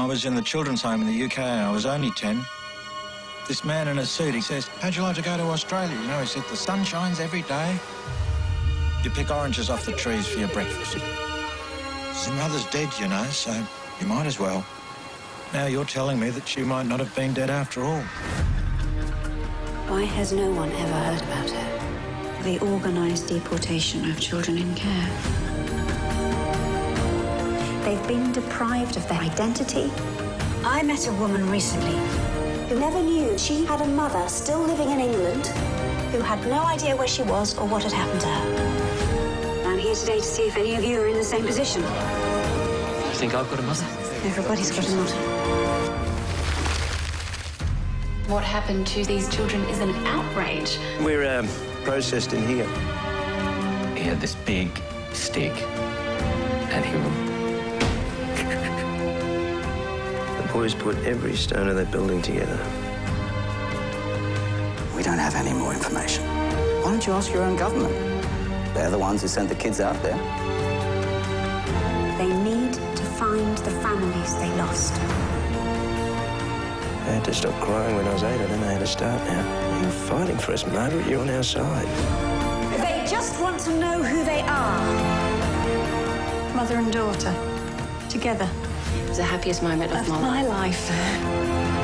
I was in the children's home in the UK and I was only 10. This man in a suit, he says, how'd you like to go to Australia? You know, he said, the sun shines every day. You pick oranges off the trees for your breakfast. His mother's dead, you know, so you might as well. Now you're telling me that she might not have been dead after all. Why has no one ever heard about her? The organised deportation of children in care. They've been deprived of their identity. I met a woman recently who never knew she had a mother still living in England who had no idea where she was or what had happened to her. I'm here today to see if any of you are in the same position. I think I've got a mother. Everybody's got a mother. What happened to these children is an outrage. We're processed in here. He had this big stick and he... The boys put every stone of that building together. We don't have any more information. Why don't you ask your own government? They're the ones who sent the kids out there. They need to find the families they lost. I had to stop crying when I was 8. I didn't know how to start now. You're fighting for us, Margaret. You're on our side. They just want to know who they are. Mother and daughter, together. It was the happiest moment of my life.